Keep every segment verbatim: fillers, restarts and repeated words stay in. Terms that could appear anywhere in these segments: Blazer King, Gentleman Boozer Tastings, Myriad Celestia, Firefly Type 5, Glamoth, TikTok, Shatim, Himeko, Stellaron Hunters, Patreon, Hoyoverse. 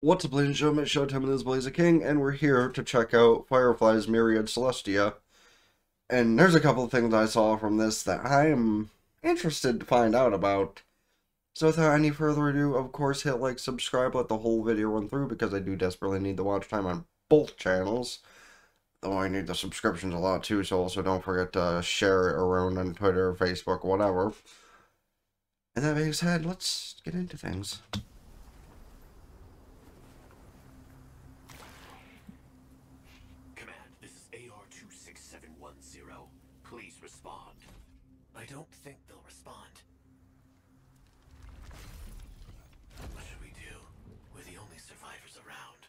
What's up, ladies and gentlemen? Shatim and this is Blazer King, and we're here to check out Firefly's Myriad Celestia. And there's a couple of things I saw from this that I'm interested to find out about. So without any further ado, of course, hit like, subscribe, let the whole video run through, because I do desperately need the watch time on both channels. Though I need the subscriptions a lot too, so also don't forget to share it around on Twitter, Facebook, whatever. And that being said, let's get into things. Please respond. I don't think they'll respond. What should we do? We're the only survivors around.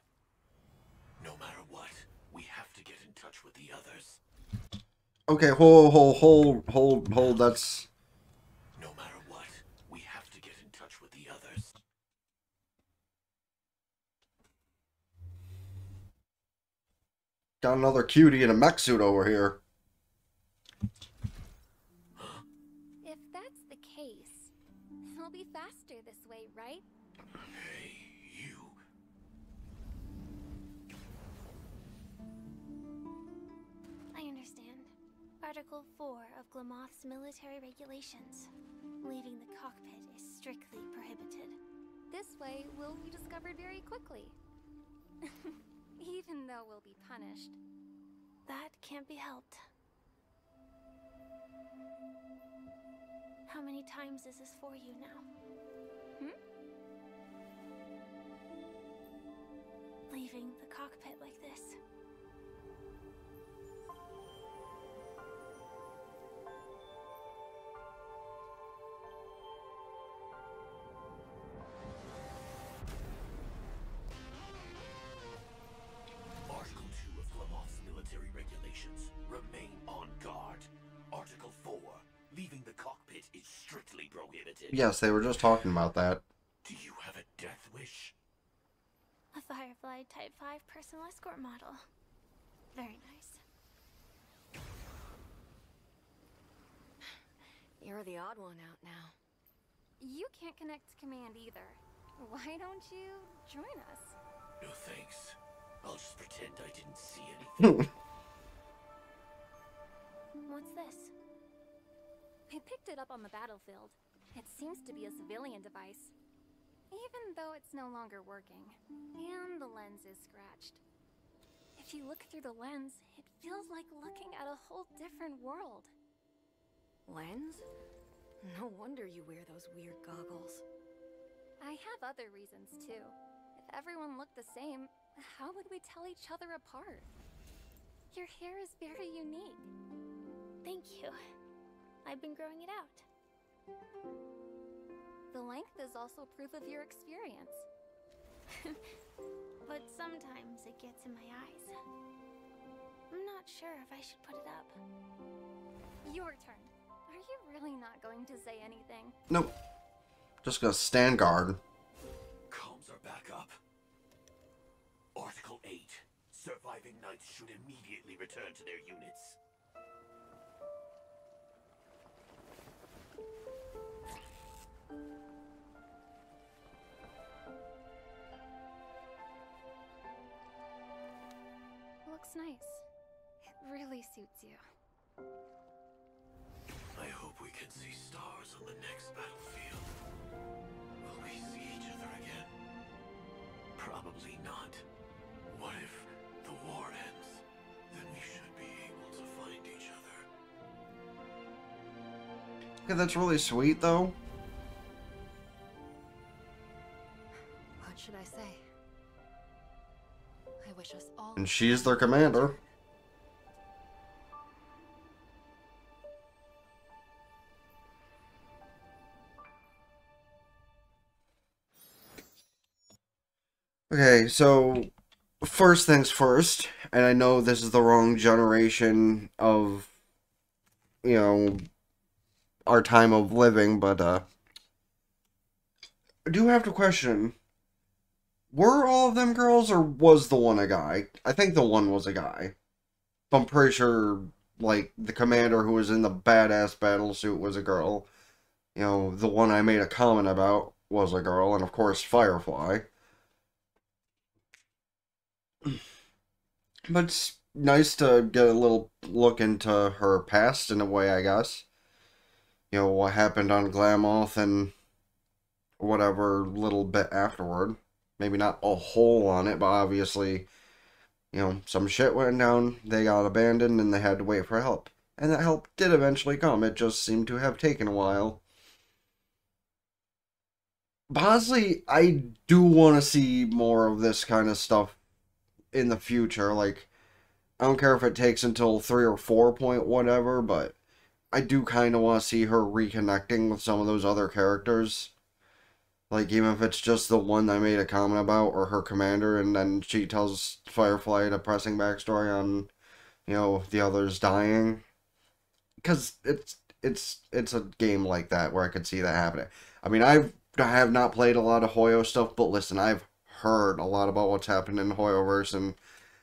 No matter what, we have to get in touch with the others. Okay, hold, hold, hold, hold, hold, that's... No matter what, we have to get in touch with the others. Got another cutie in a mech suit over here. Be faster this way, right? Hey, you. I understand. Article four of Glamoth's military regulations. Leaving the cockpit is strictly prohibited. This way we'll be discovered very quickly. Even though we'll be punished. That can't be helped. How many times is this for you now? Hmm? Leaving the cockpit like this. Article two of Glamoth's military regulations. Remain on guard. Article four. Leaving the cockpit is strictly prohibited. Yes, they were just talking about that. Do you have a death wish? A Firefly Type five personal escort model. Very nice. You're the odd one out now. You can't connect to command either. Why don't you join us? No thanks. I'll just pretend I didn't see anything. What's this? I picked it up on the battlefield. It seems to be a civilian device. Even though it's no longer working. And the lens is scratched. If you look through the lens, it feels like looking at a whole different world. Lens? No wonder you wear those weird goggles. I have other reasons too. If everyone looked the same, how would we tell each other apart? Your hair is very unique. Thank you. I've been growing it out. The length is also proof of your experience. But sometimes it gets in my eyes. I'm not sure if I should put it up. Your turn. Are you really not going to say anything? Nope. Just gonna stand guard. Comms are back up. Article eight. Surviving knights should immediately return to their units. Looks nice. It really suits you. I hope we can see stars on the next battlefield. Will we see each other again? Probably not. What if the war ends? Then we should be able to find each other. Yeah, that's really sweet, though. What should I say? I wish us all. And she is their commander. Okay, so first things first, and I know this is the wrong generation of, you know, our time of living, but uh, I do have to question. Were all of them girls, or was the one a guy? I think the one was a guy. But I'm pretty sure, like, the commander who was in the badass battle suit was a girl. You know, the one I made a comment about was a girl, and of course, Firefly. But it's nice to get a little look into her past in a way, I guess. You know, what happened on Glamoth and whatever little bit afterward. Maybe not a whole on it, but obviously, you know, some shit went down, they got abandoned, and they had to wait for help. And that help did eventually come, it just seemed to have taken a while. But honestly, I do want to see more of this kind of stuff in the future. Like, I don't care if it takes until three or four point whatever, but I do kind of want to see her reconnecting with some of those other characters. Like, even if it's just the one I made a comment about, or her commander, and then she tells Firefly depressing backstory on, you know, the others dying. Because it's, it's, it's a game like that where I could see that happening. I mean, I've, I have not played a lot of Hoyo stuff, but listen, I've heard a lot about what's happened in Hoyoverse, and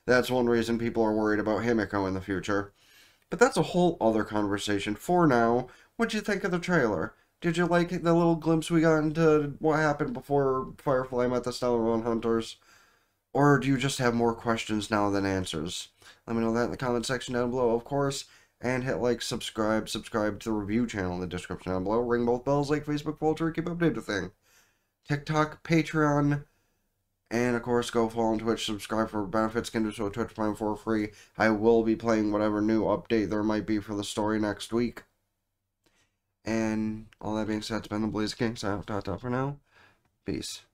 that's one reason people are worried about Himeko in the future. But that's a whole other conversation. For now, what'd you think of the trailer? Did you like the little glimpse we got into what happened before Firefly met the Stellaron Hunters? Or do you just have more questions now than answers? Let me know that in the comment section down below, of course. And hit like, subscribe, subscribe to the review channel in the description down below. Ring both bells like Facebook Vulture, keep updated with thing. TikTok, Patreon, and of course go follow on Twitch, subscribe for benefits, can do so at Twitch Prime for free. I will be playing whatever new update there might be for the story next week. And all that being said, it's been the Blazer King, sign out, dot dot for now. Peace.